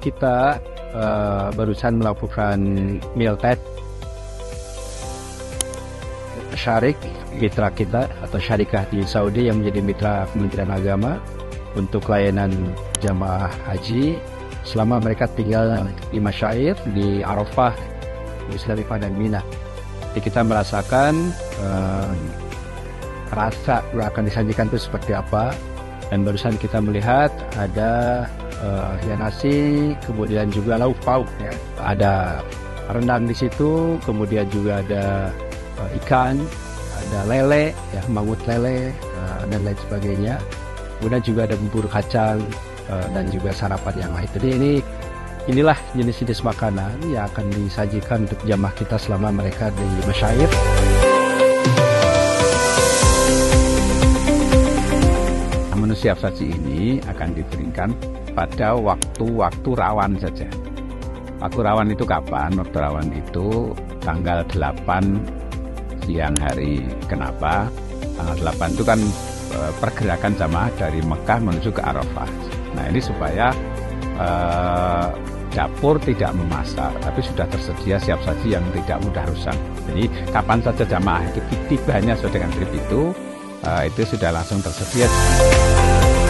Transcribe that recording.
kita barusan melakukan meal test syarik mitra kita atau syarikah di Saudi yang menjadi mitra Kementerian Agama untuk layanan jamaah haji selama mereka tinggal di Masyair, di Arafah, Muzdalifah dan Mina. Jadi kita merasakan rasa akan disajikan itu seperti apa, dan barusan kita melihat ada ya nasi, kemudian juga lauk pauk ya. Ada rendang di situ, kemudian juga ada ikan, ada lele ya, mangut lele dan lain sebagainya. Kemudian juga ada bubur kacang dan juga sarapan yang lain. Jadi inilah jenis-jenis makanan yang akan disajikan untuk jamaah kita selama mereka di Masyair. Manusia saji ini akan diberikan pada waktu-waktu rawan saja. Waktu rawan itu kapan? Waktu rawan itu tanggal 8 siang hari. Kenapa? Tanggal 8 itu kan pergerakan jamaah dari Mekah menuju ke Arafah. Nah, ini supaya dapur tidak memasar, tapi sudah tersedia siap saji yang tidak mudah rusak. Jadi kapan saja jamaah itu titip hanya sesuai dengan trip itu sudah langsung tersedia.